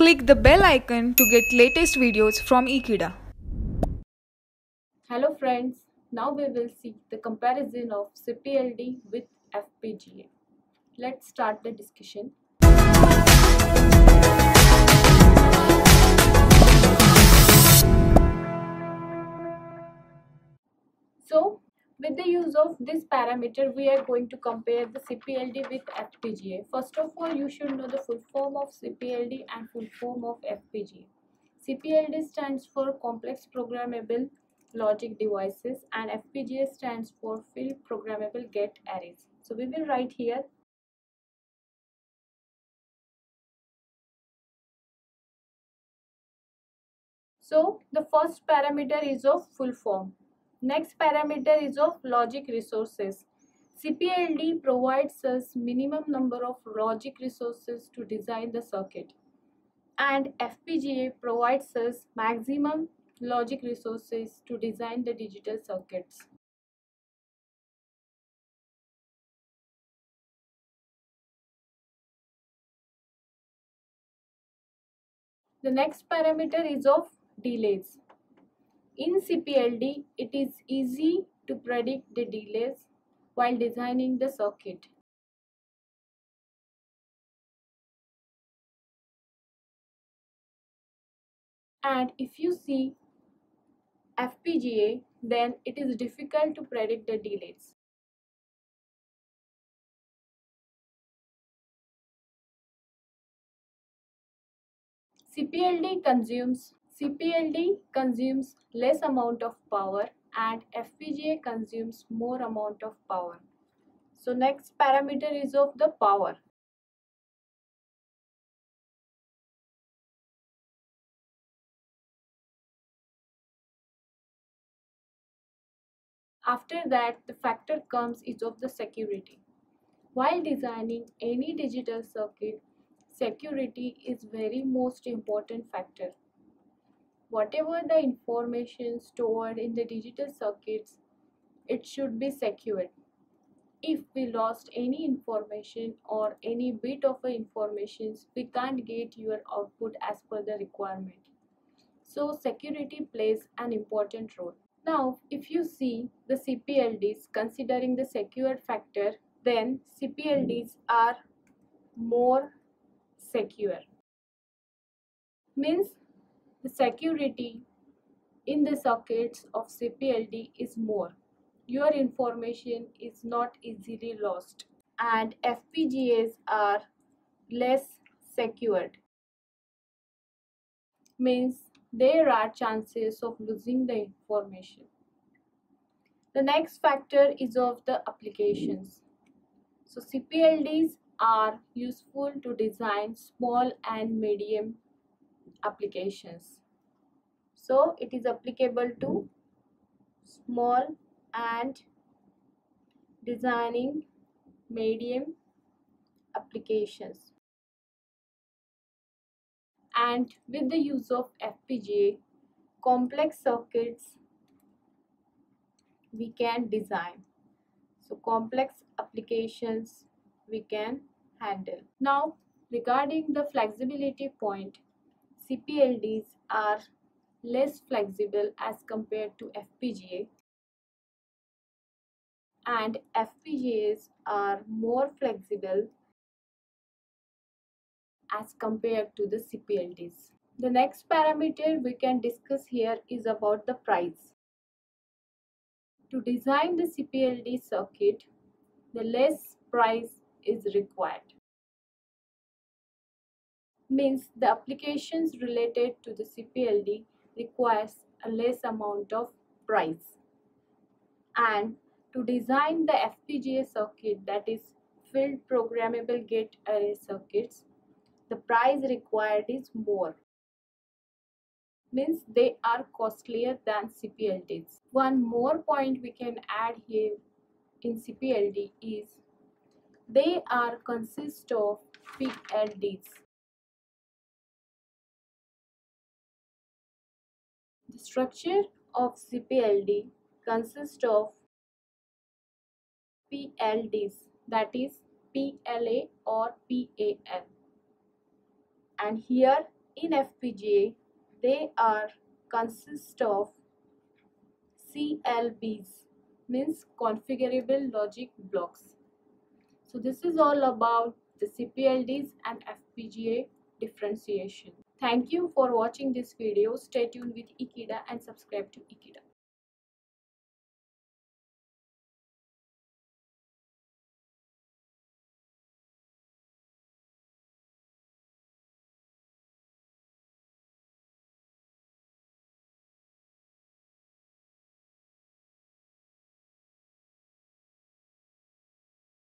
Click the bell icon to get latest videos from Ekeeda. Hello friends, now we will see the comparison of CPLD with FPGA. Let's start the discussion. So, with the use of this parameter, we are going to compare the CPLD with FPGA. First of all, you should know the full form of CPLD and full form of FPGA. CPLD stands for Complex Programmable Logic Devices and FPGA stands for Field Programmable Gate Arrays. So we will write here. So the first parameter is of full form. Next parameter is of logic resources. CPLD provides us minimum number of logic resources to design the circuit, and FPGA provides us maximum logic resources to design the digital circuits. The next parameter is of delays. In CPLD, it is easy to predict the delays while designing the circuit. And if you see FPGA, then it is difficult to predict the delays. CPLD consumes less amount of power and FPGA consumes more amount of power. So next parameter is of the power. After that, the factor comes is of the security. While designing any digital circuit, security is very most important factor. Whatever the information stored in the digital circuits, it should be secured. If we lost any information or any bit of information, we can't get your output as per the requirement. So security plays an important role. Now, if you see the CPLDs considering the secure factor, then CPLDs are more secure. Means the security in the circuits of CPLD is more. Your information is not easily lost, and FPGAs are less secured. Means there are chances of losing the information. The next factor is of the applications. So CPLDs are useful to design small and medium applications. So it is applicable to small and designing medium applications. And with the use of FPGA, complex circuits we can design. So complex applications we can handle. Now regarding the flexibility point, CPLDs are less flexible as compared to FPGA, and FPGAs are more flexible as compared to the CPLDs. The next parameter we can discuss here is about the price. To design the CPLD circuit, the less price is required. Means the applications related to the CPLD requires a less amount of price. And to design the FPGA circuit, that is Field Programmable Gate Array circuits, the price required is more. Means they are costlier than CPLDs. One more point we can add here in CPLD is they are consist of PLDs. The structure of CPLD consists of PLDs, that is PLA or PAL, and here In FPGA, they are consist of CLBs, means configurable logic blocks. So this is all about the CPLDs and FPGA differentiation. Thank you for watching this video. Stay tuned with Ekeeda and subscribe to Ekeeda.